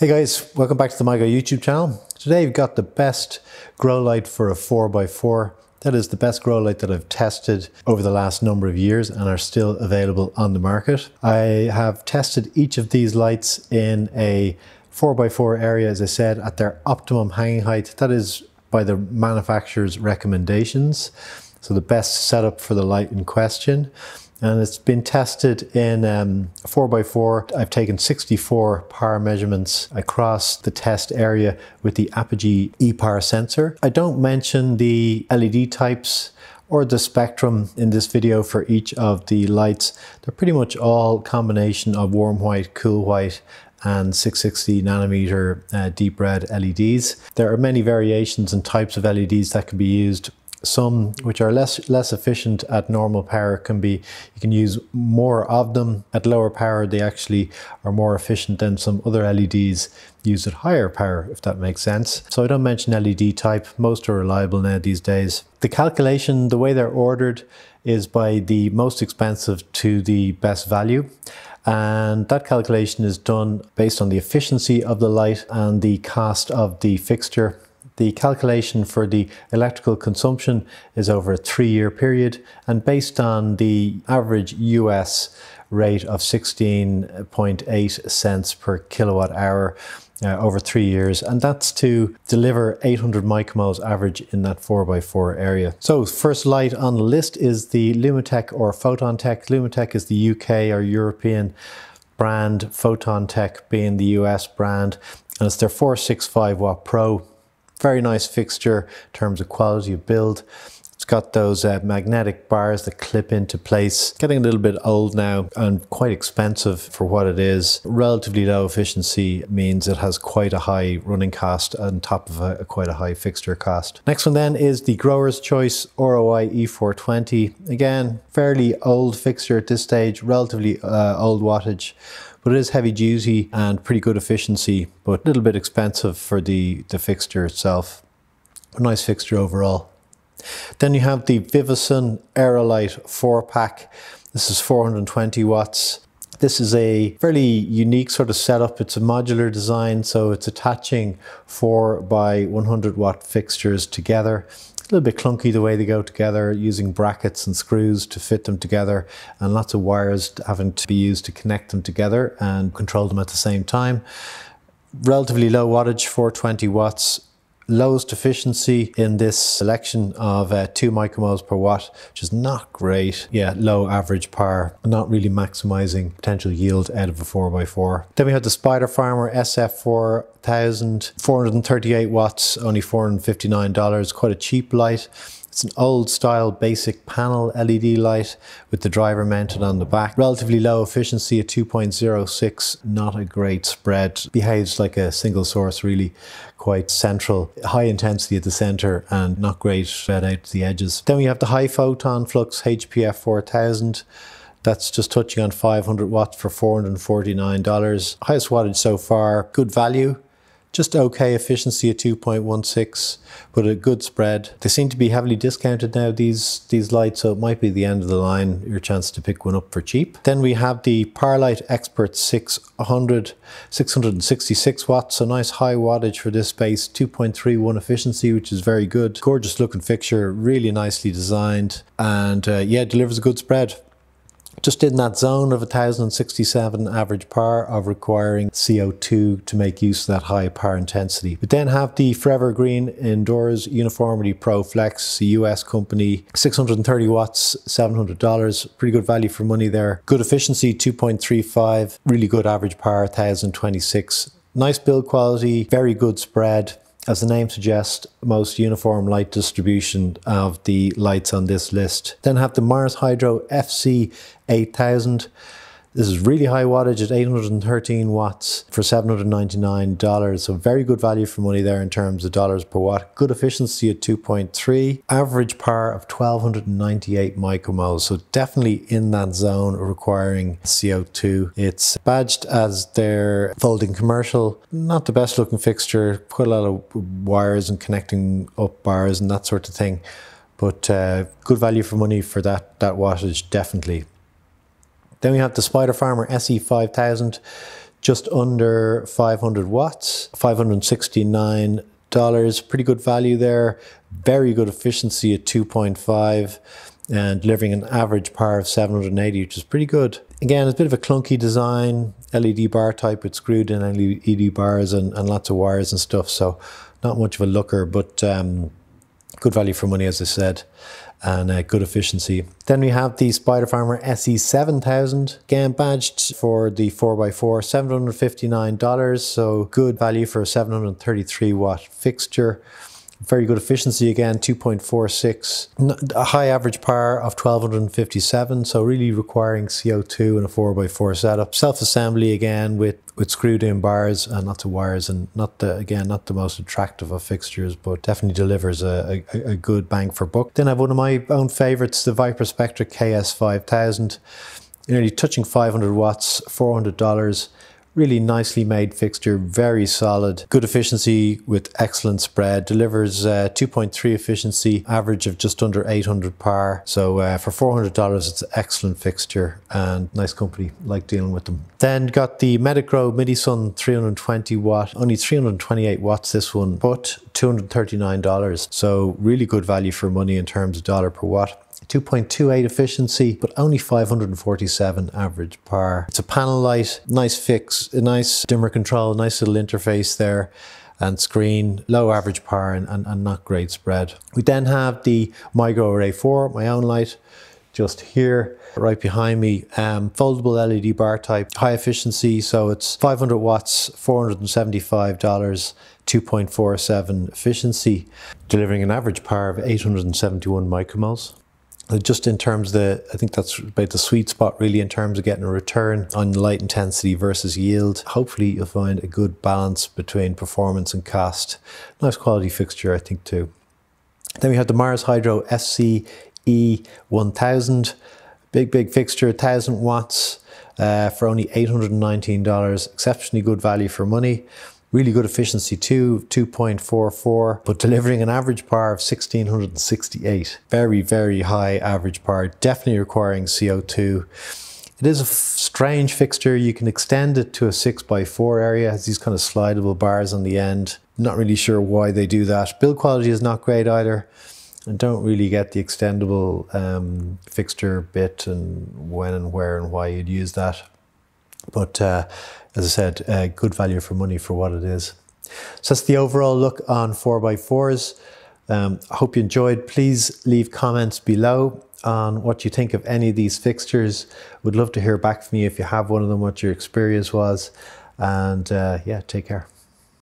Hey guys, welcome back to the MIGRO YouTube channel. Today we've got the best grow light for a 4x4. That is the best grow light that I've tested over the last number of years and are still available on the market. I have tested each of these lights in a 4x4 area, as I said, at their optimum hanging height. That is by the manufacturer's recommendations. So the best setup for the light in question. And it's been tested in 4x4. I've taken 64 PAR measurements across the test area with the Apogee ePAR sensor. I don't mention the LED types or the spectrum in this video for each of the lights. They're pretty much all combination of warm white, cool white, and 660 nanometer deep red LEDs. There are many variations and types of LEDs that can be used. Some which are less efficient at normal power you can use more of them at lower power. They actually are more efficient than some other LEDs used at higher power, if that makes sense. So I don't mention LED type. Most are reliable now these days. The calculation, the way they're ordered, is by the most expensive to the best value. And that calculation is done based on the efficiency of the light and the cost of the fixture. The calculation for the electrical consumption is over a 3-year period and based on the average US rate of 16.8 cents per kilowatt hour over 3 years, and that's to deliver 800 micromoles average in that 4x4 area. So first light on the list is the Lumitech or Photontek. Lumitech is the UK or European brand, Photontek being the US brand, and it's their 465 watt Pro. Very nice fixture in terms of quality of build. It's got those magnetic bars that clip into place. Getting a little bit old now and quite expensive for what it is. Relatively low efficiency means it has quite a high running cost on top of quite a high fixture cost. Next one then is the Growers Choice ROI E420. Again, fairly old fixture at this stage, relatively old wattage. But it is heavy duty and pretty good efficiency, but a little bit expensive for the fixture itself. A nice fixture overall. Then you have the Vivosun Aerolight 4-pack. This is 420 watts. This is a fairly unique sort of setup. It's a modular design, so it's attaching 4x100 watt fixtures together. A little bit clunky the way they go together, using brackets and screws to fit them together and lots of wires having to be used to connect them together and control them at the same time. Relatively low wattage, 420 watts. Lowest efficiency in this selection of 2 micromoles per watt, which is not great. Yeah, low average power, not really maximizing potential yield out of a 4x4. Then we have the Spider Farmer SF4000, 438 watts, only $459, quite a cheap light. It's an old style basic panel LED light with the driver mounted on the back. Relatively low efficiency at 2.06, not a great spread. Behaves like a single source really, quite central. High intensity at the center and not great spread out to the edges. Then we have the high photon flux HPF4000. That's just touching on 500 watts for $449. Highest wattage so far, good value. Just okay efficiency at 2.16, but a good spread. They seem to be heavily discounted now, these lights, so it might be the end of the line, your chance to pick one up for cheap. Then we have the Parlite Expert 600, 666 watts, so nice high wattage for this space, 2.31 efficiency, which is very good. Gorgeous looking fixture, really nicely designed, and yeah, delivers a good spread. Just in that zone of 1067 average power of requiring CO2 to make use of that high power intensity. We then have the Forever Green Indoors Uniformity Pro Flex, a US company, 630 watts, $700. Pretty good value for money there. Good efficiency, 2.35. Really good average power, 1026. Nice build quality, very good spread. As the name suggests, most uniform light distribution of the lights on this list. Then have the Mars Hydro FC8000. This is really high wattage at 813 watts for $799. So very good value for money there in terms of dollars per watt. Good efficiency at 2.3. Average power of 1298 micromoles. So definitely in that zone requiring CO2. It's badged as their folding commercial. Not the best looking fixture. Quite a lot of wires and connecting up bars and that sort of thing. But good value for money for that wattage, definitely. Then we have the Spider Farmer SE 5000, just under 500 watts, $569. Pretty good value there. Very good efficiency at 2.5 and delivering an average PAR of 780, which is pretty good. Again, it's a bit of a clunky design, LED bar type with screwed in LED bars and lots of wires and stuff. So not much of a looker, but good value for money, as I said, and good efficiency. Then we have the Spider Farmer SE7000, again badged for the 4x4, $759. So good value for a 733 watt fixture. Very good efficiency again, 2.46, a high average PAR of 1257, so really requiring CO2 in a 4x4 setup. Self-assembly again with screwed in bars and lots of wires, and not the most attractive of fixtures, but definitely delivers a good bang for buck. Then I have one of my own favorites, the Viparspectra KS5000, nearly touching 500 watts, $400. Really nicely made fixture, very solid, good efficiency with excellent spread, delivers 2.3 efficiency, average of just under 800 PAR. So for $400, it's an excellent fixture and nice company, like dealing with them. Then got the Medic Grow Minisun 320 watt, only 328 watts this one, but $239. So really good value for money in terms of dollar per watt. 2.28 efficiency, but only 547 average PAR. It's a panel light, nice fix, a nice dimmer control, nice little interface there and screen, low average PAR and not great spread. We then have the MIGRO ARAY 4, my own light, just here, right behind me. Foldable LED bar type, high efficiency, so it's 500 watts, $475, 2.47 efficiency, delivering an average PAR of 871 micromoles. Just in terms of the, I think that's about the sweet spot really in terms of getting a return on light intensity versus yield. Hopefully you'll find a good balance between performance and cost. Nice quality fixture, I think, too. Then we have the Mars Hydro FC-E1000. Big fixture, 1000 watts for only $819. Exceptionally good value for money. Really good efficiency too, 2.44, but delivering an average PAR of 1668. Very, very high average PAR, definitely requiring CO2. It is a strange fixture. You can extend it to a 6x4 area. It has these kind of slidable bars on the end. Not really sure why they do that. Build quality is not great either. I don't really get the extendable fixture bit and when and where and why you'd use that. But as I said, good value for money for what it is. So that's the overall look on 4x4s. I hope you enjoyed. Please leave comments below on what you think of any of these fixtures. Would love to hear back from you if you have one of them, what your experience was. And yeah, take care.